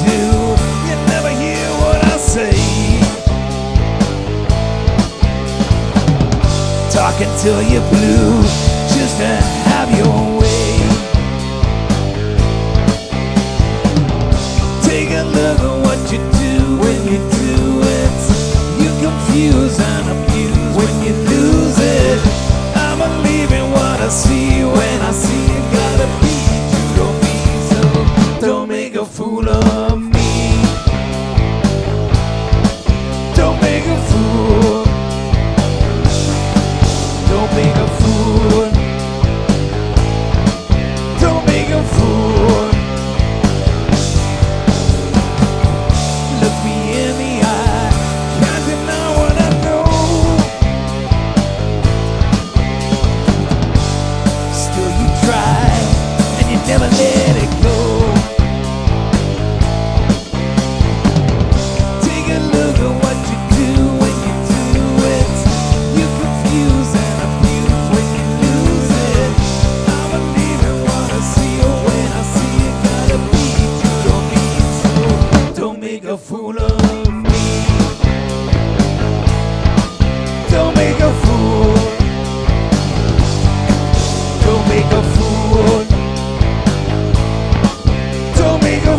do, you'd never hear what I say. Talking till you're blue, just to have your way. Take a look at what you do when you do it. You confuse and abuse when you lose it. I'm believing what I see when I see it. Gotta be true, don't be so. Don't make a fool of me. Don't make a fool. Don't make a fool. Don't make a fool. Look me in the eye, can't deny what I know. Still you try, and you never let it go. Take a look at what you do when you do it. You confuse and abuse when you lose it. I believe in what I see, oh, when I see it. Gotta be true, don't be so. Don't make a fool of me. Don't make a fool. Don't make a fool. Don't make a fool.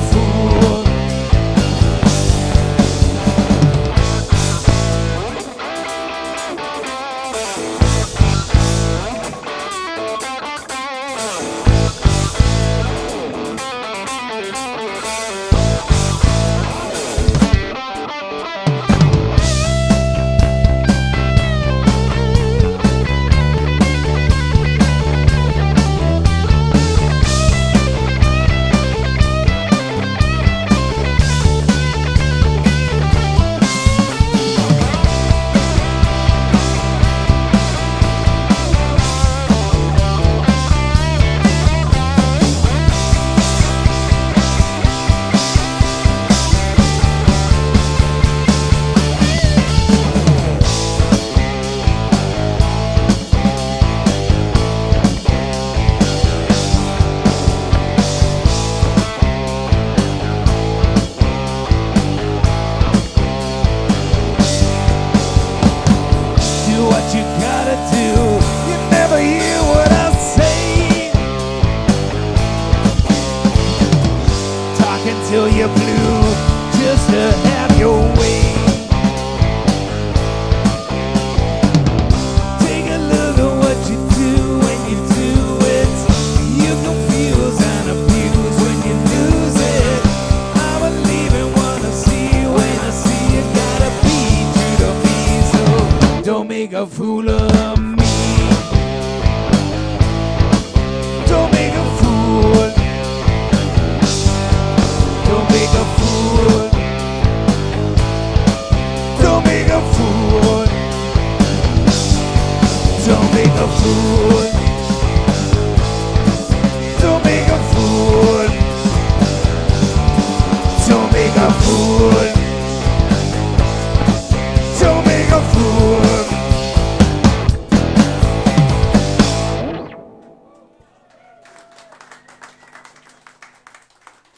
You gotta do, you never hear what I say. Talking till you're blue, just to have your way. Take a look at what you do when you do it. You confuse and abuse when you lose it. I believe in what I see when I see it. Gotta be true to be so. Don't make a fool of me. Don't make a fool. Don't make a fool. Don't make a fool. Don't make a fool. Don't make a fool. Don't make a fool.